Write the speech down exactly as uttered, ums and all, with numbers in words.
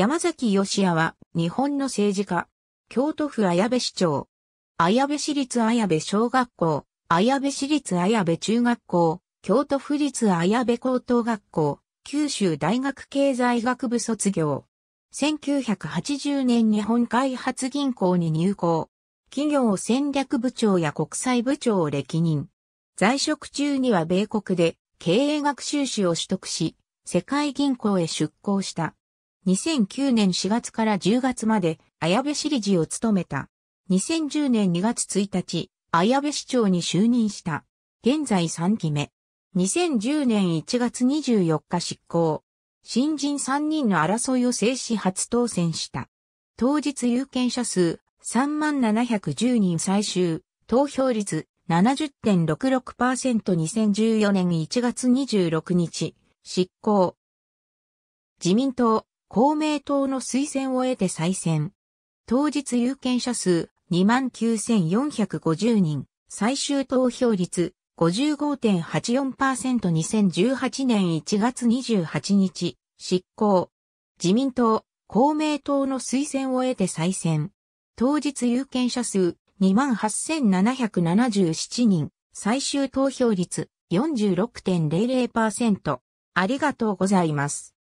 山崎芳也は日本の政治家。京都府綾部市長。綾部市立綾部小学校。綾部市立綾部中学校。京都府立綾部高等学校。九州大学経済学部卒業。せんきゅうひゃくはちじゅうねん日本開発銀行に入行。企業戦略部長や国際部長を歴任。在職中には米国で経営学修士を取得し、世界銀行へ出向した。にせんきゅうねんしがつからじゅうがつまで綾部市理事を務めた。にせんじゅうねんにがつついたち、綾部市長に就任した。現在さんきめ。にせんじゅうねんいちがつにじゅうよっか執行。新人さんにんの争いを制し初当選した。当日有権者数さんまんななひゃくじゅうにん最終。投票率 ななじゅってんろくろくパーセント。 にせんじゅうよねんいちがつにじゅうろくにち執行。自民党、公明党の推薦を得て再選。当日有権者数 にまんきゅうせんよんひゃくごじゅうにん、最終投票率 ごじゅうごてんはちよんパーセント。 にせんじゅうはちねんいちがつにじゅうはちにち、執行。自民党、公明党の推薦を得て再選。当日有権者数 にまんはっせんななひゃくななじゅうななにん、最終投票率 よんじゅうろくてんぜろぜろパーセント。ありがとうございます。